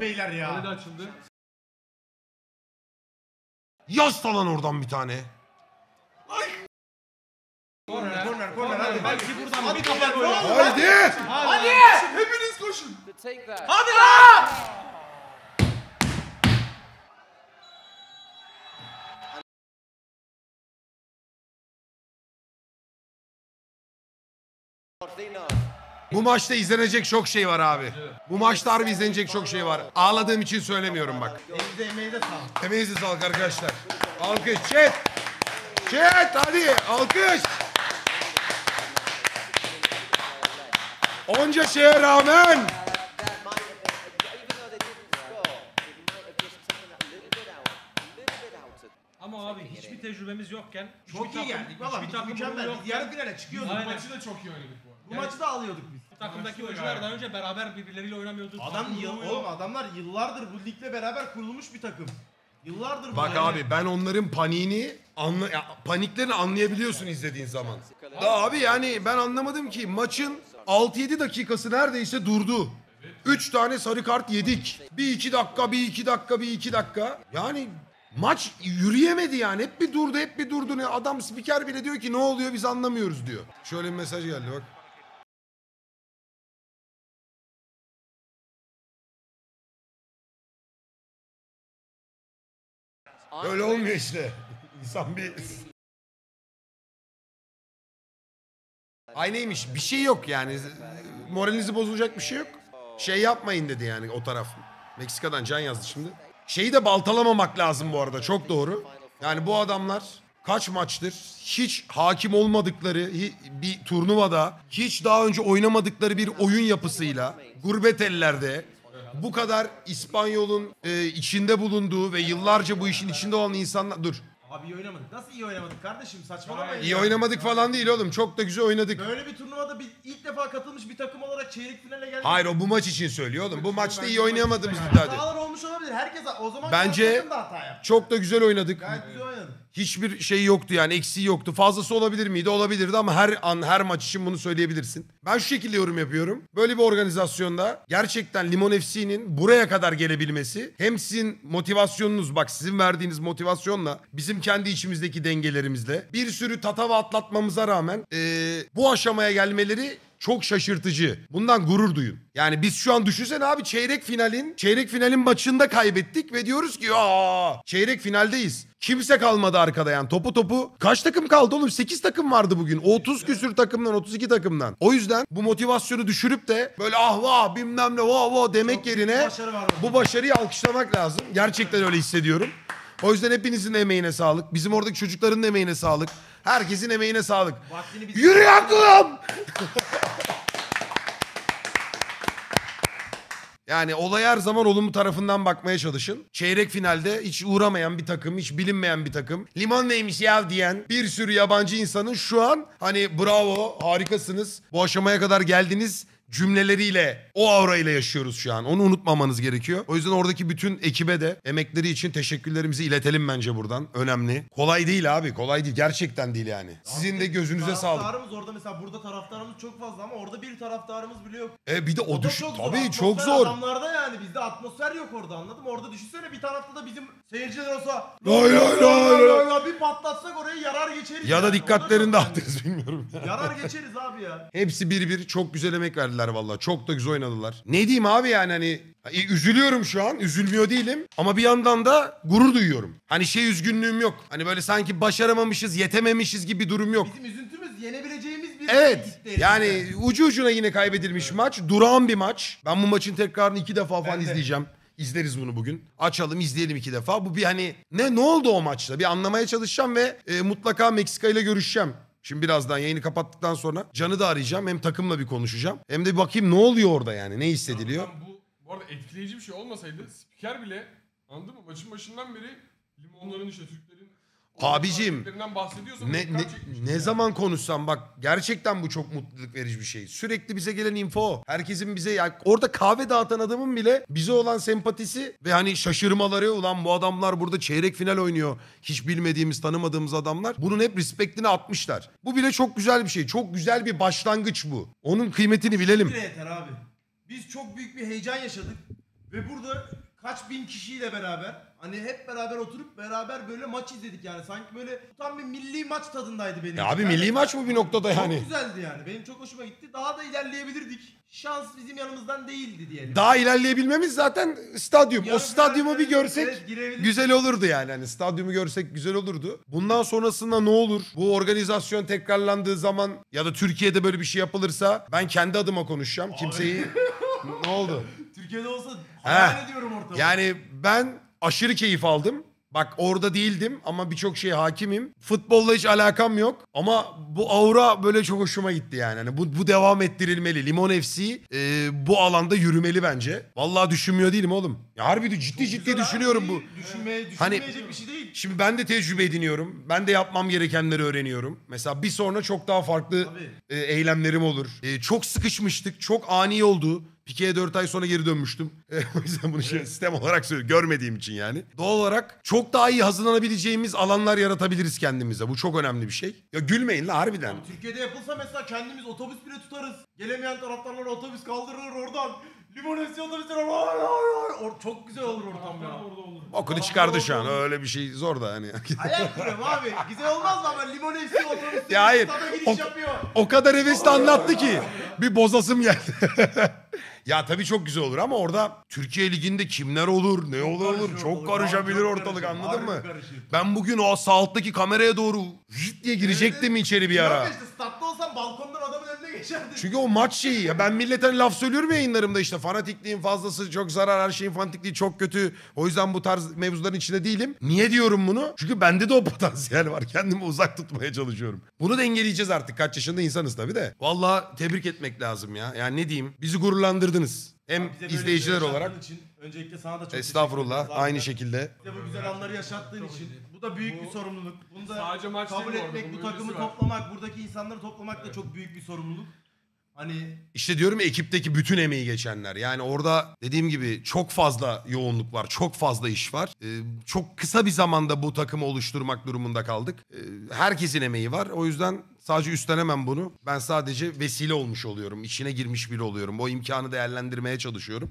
açıldı beyler ya. Kalede açıldı. Yasta lan oradan bir tane. Korner hadi. Belki buradan hadi kapat gol. Hadi. Hepiniz koşun. Hadi lan. Bu maçta izlenecek çok şey var abi. Bu maçta harbi izlenecek çok şey var. Ağladığım için söylemiyorum bak. Emeğinize sağlık. Emeğinize sağlık arkadaşlar. Alkış chat. Chat hadi alkış. Onca şeye rağmen. Ama abi hiçbir tecrübemiz yokken çok iyi geldik. Valla mükemmeldik. Yarı finale çıkıyorduk. Bu maçı da çok iyi oynadık bu arada. Bu maçı da alıyorduk biz. Bu takımdaki oyuncular daha önce beraber birbirleriyle oynamıyordu. Adamlar yıllardır bu ligle beraber kurulmuş bir takım. Yıllardır bak abi yani. Ben onların paniğini paniklerini anlayabiliyorsun izlediğin zaman. Da abi yani ben anlamadım ki maçın 6-7 dakikası neredeyse durdu. 3 tane sarı kart yedik. Bir iki dakika. Yani maç yürüyemedi yani. Hep bir durdu, Ne adam spiker bile diyor ki ne oluyor biz anlamıyoruz diyor. Şöyle bir mesaj geldi bak. Böyle olmuyor işte. İnsan bir... Ay neymiş? Bir şey yok yani. Moralinizi bozulacak bir şey yok. Şey yapmayın dedi yani o taraf. Meksika'dan Can yazdı şimdi. Şeyi de baltalamamak lazım bu arada. Çok doğru. Yani bu adamlar kaç maçtır hiç hakim olmadıkları bir turnuvada, hiç daha önce oynamadıkları bir oyun yapısıyla, gurbet ellerde... Bu kadar İspanyol'un içinde bulunduğu ve yıllarca bu işin içinde olan insanlar... Dur. Abi iyi oynamadık. Nasıl iyi oynamadık kardeşim? Saçmalamayın. İyi oynamadık falan değil oğlum. Çok da güzel oynadık. Böyle bir turnuvada biz ilk defa katılmış bir takım olarak çeyrek finale geldik. Hayır o bu maç için söylüyor oğlum. Bu maçta iyi oynayamadığımız iddia ediyor. Hatalar olmuş olabilir. Herkes o zaman bence çok da güzel oynadık. Gayet güzel oynadık. Hiçbir şey yoktu yani eksiği yoktu. Fazlası olabilir miydi? Olabilirdi ama her an her maç için bunu söyleyebilirsin. Ben şu şekilde yorum yapıyorum. Böyle bir organizasyonda gerçekten Limon FC'nin buraya kadar gelebilmesi hem sizin motivasyonunuz bak sizin verdiğiniz motivasyonla bizim kendi içimizdeki dengelerimizle bir sürü tatava atlatmamıza rağmen bu aşamaya gelmeleri çok şaşırtıcı. Bundan gurur duyun. Yani biz şu an düşünsene abi çeyrek finalin maçında kaybettik ve diyoruz ki aa çeyrek finaldeyiz. Kimse kalmadı arkada yani topu. Kaç takım kaldı oğlum? 8 takım vardı bugün. 30 küsür takımdan 32 takımdan. O yüzden bu motivasyonu düşürüp de böyle ah vah bilmem ne vah vah demek çok yerine bu başarıyı alkışlamak lazım. Gerçekten öyle hissediyorum. O yüzden hepinizin emeğine sağlık. Bizim oradaki çocukların emeğine sağlık. Herkesin emeğine sağlık. Yürü aklım! Yani olaya her zaman olumlu tarafından bakmaya çalışın. Çeyrek finalde hiç uğramayan bir takım, hiç bilinmeyen bir takım. Limon neymiş ya diyen bir sürü yabancı insanın şu an hani bravo, harikasınız, bu aşamaya kadar geldiniz cümleleriyle, o aurayla yaşıyoruz şu an. Onu unutmamanız gerekiyor. O yüzden oradaki bütün ekibe de emekleri için teşekkürlerimizi iletelim bence buradan. Önemli. Kolay değil abi. Kolay değil. Gerçekten değil yani. Sizin de gözünüze sağlık. Taraftarımız orada mesela burada taraftarımız çok fazla ama orada bir taraftarımız bile yok. Bir de o düşün. Tabii çok zor. Adamlarda yani bizde atmosfer yok orada anladım. Orada düşünsene bir tarafta da bizim seyirciler olsa bir patlatsak orayı yarar geçeriz. Ya da dikkatlerini dağıtırız bilmiyorum. Yarar geçeriz abi ya. Hepsi bir çok güzel emek verdiler. Vallahi çok da güzel oynadılar. Ne diyeyim abi yani hani üzülüyorum şu an. Üzülmüyor değilim. Ama bir yandan da gurur duyuyorum. Hani üzgünlüğüm yok. Hani böyle sanki başaramamışız, yetememişiz gibi durum yok. Bizim üzüntümüz yenebileceğimiz bir evet. Yani ucu ucuna yine kaybedilmiş evet. Maç. Durağan bir maç. Ben bu maçın tekrarını 2 defa falan izleyeceğim. İzleriz bunu bugün. Açalım izleyelim 2 defa. Bu bir hani ne oldu o maçta? Bir anlamaya çalışacağım ve mutlaka Meksika ile görüşeceğim. Şimdi birazdan yayını kapattıktan sonra Can'ı da arayacağım. Hem takımla bir konuşacağım. Hem de bir bakayım ne oluyor orada yani. Ne hissediliyor? Bu arada etkileyici bir şey olmasaydı spiker bile anladın mı? Maçın başından beri limonların işte Türklerin abicim ne zaman konuşsam bak gerçekten bu çok mutluluk verici bir şey. Sürekli bize gelen info. Herkesin bize yani orada kahve dağıtan adamın bile bize olan sempatisi ve hani şaşırmaları ulan bu adamlar burada çeyrek final oynuyor. Hiç bilmediğimiz tanımadığımız adamlar. Bunun hep respektini atmışlar. Bu bile çok güzel bir şey. Çok güzel bir başlangıç bu. Onun kıymetini bilelim. Yeter abi. Biz çok büyük bir heyecan yaşadık. Ve burada kaç bin kişiyle beraber hani hep beraber oturup beraber böyle maç izledik yani. Sanki böyle tam bir milli maç tadındaydı benim. Abi milli maç bu bir noktada yani. Çok güzeldi yani. Benim çok hoşuma gitti. Daha da ilerleyebilirdik. Şans bizim yanımızdan değildi diyelim. Daha ilerleyebilmemiz zaten stadyum. O stadyumu bir görsek güzel olurdu yani. Hani stadyumu görsek güzel olurdu. Bundan sonrasında ne olur? Bu organizasyon tekrarlandığı zaman ya da Türkiye'de böyle bir şey yapılırsa ben kendi adıma konuşacağım. Abi. Kimseyi... Ne oldu? Türkiye'de olsa hayal ediyorum ortamı. Yani ben aşırı keyif aldım. Bak orada değildim ama birçok şeye hakimim. Futbolla hiç alakam yok. Ama bu aura böyle çok hoşuma gitti yani. Yani bu devam ettirilmeli. Limon FC bu alanda yürümeli bence. Vallahi düşünmüyor değilim oğlum. Ya harbi ciddi düşünüyorum bu. Düşünmeyecek bir şey değil. Şimdi ben de tecrübe ediniyorum. Ben de yapmam gerekenleri öğreniyorum. Mesela bir sonra çok daha farklı eylemlerim olur. Çok sıkışmıştık. Çok ani oldu. Pique'ye 4 ay sonra geri dönmüştüm. O yüzden bunu sistem olarak söylüyorum. Görmediğim için yani. Doğal olarak çok daha iyi hazırlanabileceğimiz alanlar yaratabiliriz kendimize. Bu çok önemli bir şey. Ya gülmeyin la harbiden. Abi, Türkiye'de yapılsa mesela kendimiz otobüs bile tutarız. Gelemeyen taraftarlara otobüs kaldırır oradan. Limon FC otobüsler. Çok güzel olur ortam ya. Bakını çıkardı şu an. Öyle bir şey zor da hani. Hayal kuruyorum abi. Güzel olmaz mı ama Limon FC otobüsleri stada giriş yapıyor. O kadar hevesli anlattı ki. Bir bozasım geldi. Ya tabii çok güzel olur ama orada Türkiye Ligi'nde kimler olur, ne olur çok karışabilir ortalık anladın mı? Ben bugün o sağ alttaki kameraya doğru hıt diye girecektim içeri bir ara. Statta olsam balkondan adamın önüne geçerdim. Çünkü o maç şeyi ya ben millete laf söylüyorum yayınlarımda işte fanatikliğin fazlası çok zarar her şeyin fanatikliği çok kötü. O yüzden bu tarz mevzuların içinde değilim. Niye diyorum bunu? Çünkü bende de o potansiyel var. Kendimi uzak tutmaya çalışıyorum. Bunu da engelleyeceğiz artık. Kaç yaşında insanız tabii de. Vallahi tebrik etmek lazım ya. Yani ne diyeyim? Bizi gururlandırdınız. Hem izleyiciler olarak. Öncelikle sana da çok estağfurullah. Aynı şekilde. Bize bu güzel anları yaşattığın için. Bu da büyük bir sorumluluk. Bunu da kabul etmek, bu takımı toplamak, buradaki insanları toplamak da çok büyük bir sorumluluk. Hani... İşte diyorum ya, ekipteki bütün emeği geçenler. Yani orada dediğim gibi çok fazla yoğunluk var. Çok fazla iş var. Çok kısa bir zamanda bu takımı oluşturmak durumunda kaldık. Herkesin emeği var. O yüzden sadece üstlenemem bunu. Ben sadece vesile olmuş oluyorum. İçine girmiş biri oluyorum. O imkanı değerlendirmeye çalışıyorum.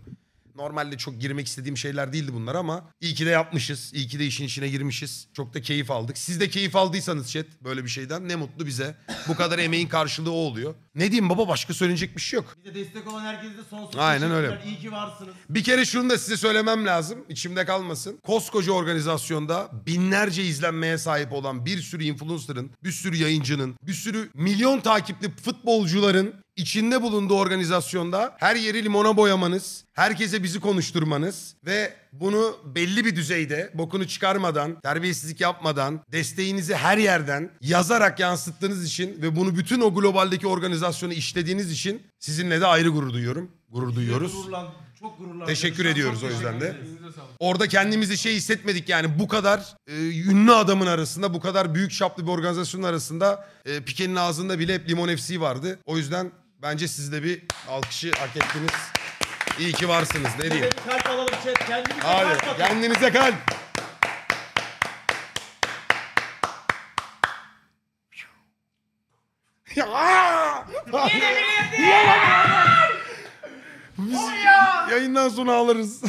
Normalde çok girmek istediğim şeyler değildi bunlar ama iyi ki de yapmışız. İyi ki de işin içine girmişiz. Çok da keyif aldık. Siz de keyif aldıysanız chat böyle bir şeyden ne mutlu bize. Bu kadar emeğin karşılığı o oluyor. Ne diyeyim baba, başka söyleyecek bir şey yok. Bize destek olan herkese de sonsuz teşekkürler. Aynen öyle. İyi ki varsınız. Bir kere şunu da size söylemem lazım. İçimde kalmasın. Koskoca organizasyonda binlerce izlenmeye sahip olan bir sürü influencer'ın, bir sürü yayıncının, bir sürü milyon takipli futbolcuların İçinde bulunduğu organizasyonda her yeri limona boyamanız, herkese bizi konuşturmanız ve bunu belli bir düzeyde bokunu çıkarmadan, terbiyesizlik yapmadan, desteğinizi her yerden yazarak yansıttığınız için ve bunu bütün o globaldeki organizasyonu işlediğiniz için sizinle de ayrı gurur duyuyorum. Gurur duyuyoruz. Çok gururlandım. Teşekkür ediyoruz o yüzden de. Orada kendimizi şey hissetmedik yani bu kadar ünlü adamın arasında, bu kadar büyük çaplı bir organizasyonun arasında Pique'nin ağzında bile hep Limon FC vardı. O yüzden bence siz de bir alkışı hak ettiniz. İyi ki varsınız. Ne diyeyim? Kalp alalım chat. Kendinize kalp atın. Kendinize kalp. Biz yayından sonra alırız.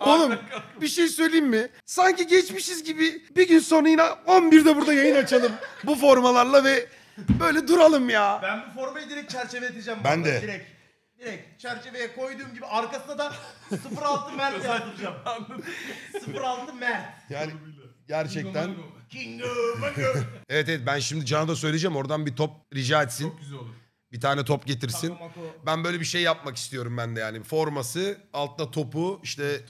Oğlum bir şey söyleyeyim mi? Sanki geçmişiz gibi bir gün sonra yine 11'de burada yayın açalım. Bu formalarla ve böyle duralım ya. Ben bu formayı direkt çerçeveleteceğim. Ben de. Direkt çerçeveye koyduğum gibi arkasına da 06 Mert yazacağım. 06 Mert. Yani gerçekten. Evet ben şimdi Can'a da söyleyeceğim. Oradan bir top rica etsin. Çok güzel olur. Bir tane top getirsin. Ben böyle bir şey yapmak istiyorum ben de yani. Forması, altta topu, işte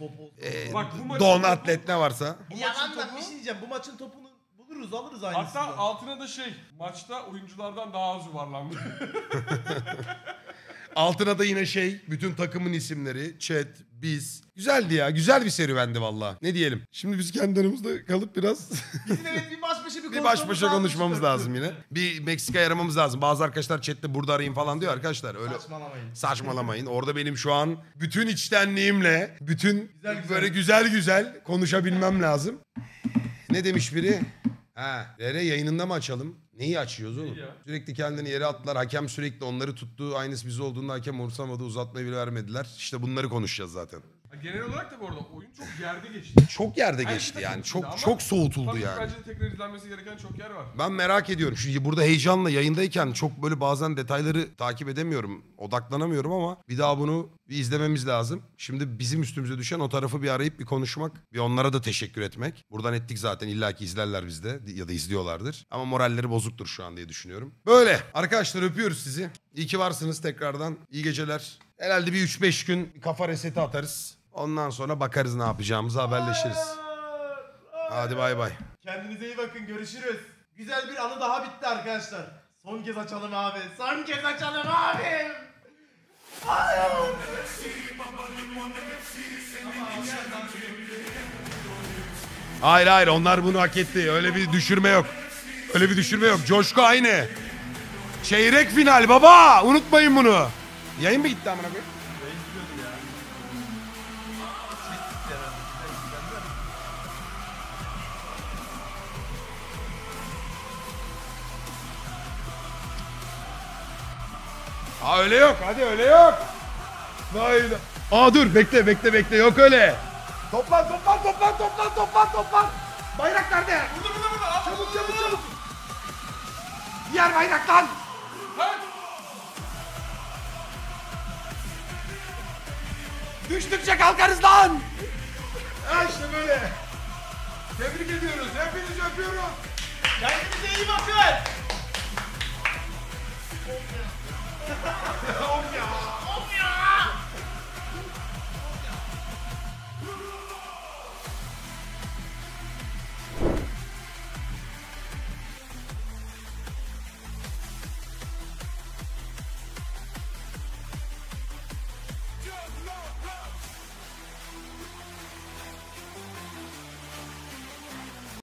don atlet ne varsa. Yalan da bir şey diyeceğim. Bu maçın topunu buluruz, alırız aynısını. Hatta altına da şey, maçta oyunculardan daha az yuvarlanmış. Altına da yine şey, bütün takımın isimleri, chat, biz. Güzeldi ya, güzel bir serüvendi valla. Ne diyelim? Şimdi biz kendi aramızda kalıp biraz... Bizim evet bir baş başa konuşmamız lazım yine. Bir Meksika'ya aramamız lazım. Bazı arkadaşlar chatte burada arayın falan diyor arkadaşlar. Öyle saçmalamayın. Orada benim şu an bütün içtenliğimle, bütün böyle güzel konuşabilmem lazım. Ne demiş biri? Ha, Rere yayınında mı açalım? Neyi açıyoruz oğlum? Sürekli kendini yere attılar. Hakem sürekli onları tuttu. Aynısı bize olduğunda hakem umursamadı. Uzatmayı bile vermediler. İşte bunları konuşacağız zaten. Genel olarak da bu arada oyun çok yerde geçti. Çok yerde geçti yani. Çok soğutuldu yani. Bence de tekrar izlenmesi gereken çok yer var. Ben merak ediyorum. Çünkü burada heyecanla yayındayken çok böyle bazen detayları takip edemiyorum. Odaklanamıyorum ama bir daha bunu bir izlememiz lazım. Şimdi bizim üstümüze düşen o tarafı bir arayıp bir konuşmak. Bir onlara da teşekkür etmek. Buradan ettik zaten. İlla ki izlerler bizde ya da izliyorlardır. Ama moralleri bozuktur şu an diye düşünüyorum. Böyle. Arkadaşlar öpüyoruz sizi. İyi ki varsınız tekrardan. İyi geceler. Herhalde bir 3-5 gün kafa reseti atarız. Ondan sonra bakarız ne yapacağımızı, haberleşiriz. Hadi bay bay. Kendinize iyi bakın, görüşürüz. Güzel bir anı daha bitti arkadaşlar. Son kez açalım abi. Son kez açalım abi. Hayır hayır, onlar bunu hak etti. Öyle bir düşürme yok. Öyle bir düşürme yok. Coşku aynı. Çeyrek final baba. Unutmayın bunu. Yayın mı gitti amına koyayım? Aa öyle yok. Hadi öyle yok. Hayır. Aa dur bekle bekle bekle, yok öyle. Toplan toplan toplan toplan toplan toplan. Bayrak nerede? Burada burada burada. Çabuk çabuk çabuk. Diğer bayrak lan. Hadi. Düştükçe kalkarız lan. İşte böyle. Tebrik ediyoruz. Hepinizi öpüyorum. Kendinize iyi bakın.